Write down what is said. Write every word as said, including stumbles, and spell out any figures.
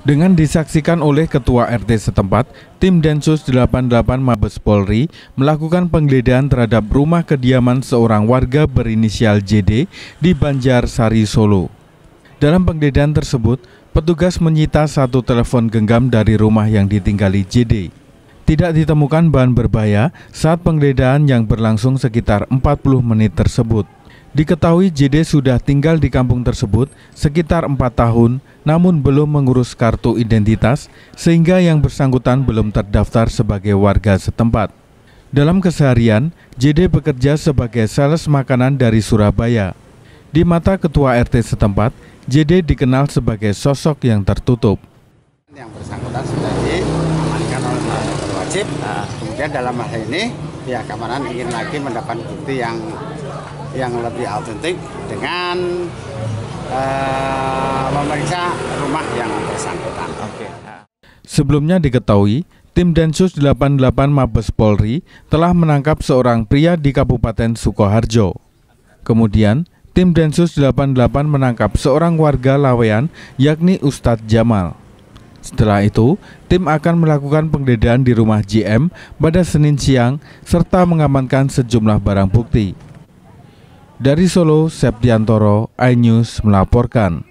Dengan disaksikan oleh Ketua R T setempat, tim Densus delapan delapan Mabes Polri melakukan penggeledahan terhadap rumah kediaman seorang warga berinisial J D di Banjarsari, Solo. Dalam penggeledahan tersebut, petugas menyita satu telepon genggam dari rumah yang ditinggali J D. Tidak ditemukan bahan berbahaya saat penggeledahan yang berlangsung sekitar empat puluh menit tersebut. Diketahui J D sudah tinggal di kampung tersebut sekitar empat tahun, namun belum mengurus kartu identitas sehingga yang bersangkutan belum terdaftar sebagai warga setempat. Dalam keseharian, J D bekerja sebagai sales makanan dari Surabaya. Di mata ketua R T setempat, J D dikenal sebagai sosok yang tertutup. Yang bersangkutan sudah diamankan oleh berwajib, nah, kemudian dalam hal ini pihak keamanan ingin lagi mendapat bukti yang yang lebih autentik dengan uh, memeriksa rumah yang bersangkutan. Okay. Sebelumnya diketahui, tim Densus delapan delapan Mabes Polri telah menangkap seorang pria di Kabupaten Sukoharjo. Kemudian, tim Densus delapan delapan menangkap seorang warga Laweyan, yakni Ustadz Jamal. Setelah itu, tim akan melakukan penggeledahan di rumah J M pada Senin siang serta mengamankan sejumlah barang bukti. Dari Solo, Septiantoro, iNews melaporkan.